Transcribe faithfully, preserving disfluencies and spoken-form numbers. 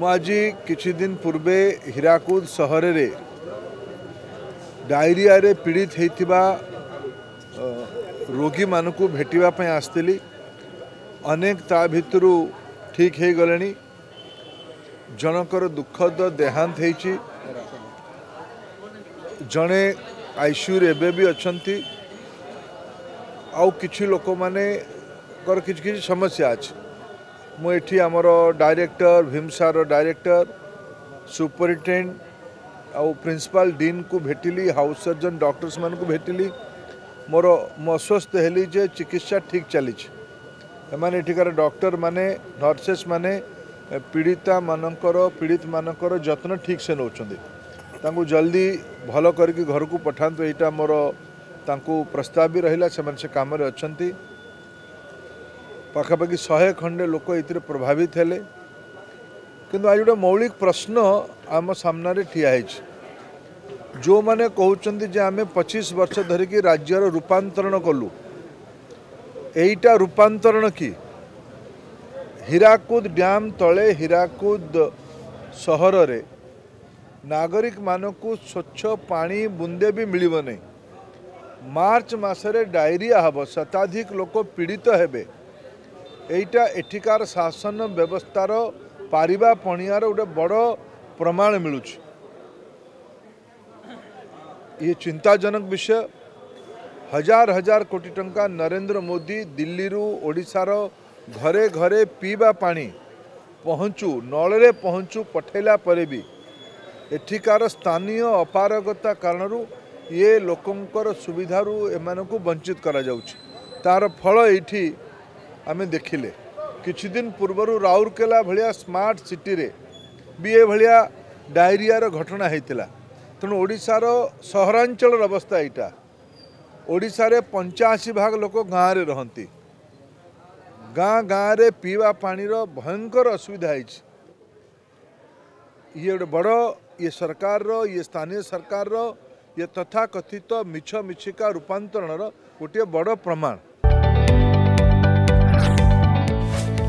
मु आज किछि दिन पूर्वे हीराकुद शहर रे डायरिया रे पीड़ित होइतिबा रोगी मानकु भेटिबा पय आस्तिली। अनेक ता भितरु ठीक हे गलेनी। जनकर दुखद देहांत हेछि, जणे आईसीयू रे एबे भी अछंती। आउ किछि लोक माने कर किछि किछि समस्या अछि। मु एठी आमर डायरेक्टर भीमसार डायरेक्टर सुपरिटेडेन्ट आउ प्रिंसिपाल डीन को भेटिली, हाउस सर्जन डॉक्टर्स मान को भेटिली। मोर अस्वस्थ हेली जे चिकित्सा ठीक चली एमाने एठिकार डॉक्टर माने नर्सेस माने पीड़िता मानकर पीड़ित मानकर जत्न ठीक से नौचंदी, तांकु जल्दी भल करके घर को पठांतु। एटा मोर तांकु प्रस्ताव भी रहिला। से मन से काम रे अछंती। पाखापाखि शहे खंडे लोक ये प्रभावित है। कि आज गोटे मौलिक प्रश्न आम सामने ठिया होइछ। जो मैंने कहते जे आम पच्चीस वर्ष धरिक राज्यर रूपांतरण कलु, एटा रूपांतरण की? हीराकुद डैम तले हीराकुद शहर रे नागरिक मानकु स्वच्छ पानी बुंदे भी मिलिबो नै। मार्च मासरे डायरिया हब, शताधिक लोक पीड़ित हेबे। एटा एठिकार शासन व्यवस्थार पारिबा पणियार गोटे बड़ प्रमाण मिलुछ। ये चिंताजनक विषय। हजार हजार कोटी टंका नरेंद्र मोदी दिल्ली रु ओडिसार घरे घरे पीवा पानी पहुँचू नलरे पहुँचू पठेला पर भी एठिकार स्थानीय अपारगता कारण ये लोकंकर सुविधारू एमानकु वंचित करा जाउछ। तार फल एठी आम देखिले। किछि दिन पूर्वरु राउरकेला भलिया स्मार्ट सिटी रे भी ए भलिया डायरियार घटना होइतिला। तेणु ओडिसार सहरांचल अवस्था एटा। ओडिसा रे पंचाशी भाग लोक गाँव रे रहंती। गाँ गाँ रे पीवा पानी रो भयंकर असुविधा होइछ। ये गोटे बड़ ये सरकार रो ये स्थानीय सरकार रो ये तथाकथित मिछ मिछिका रूपांतरण रो गोटे बड़ प्रमाण।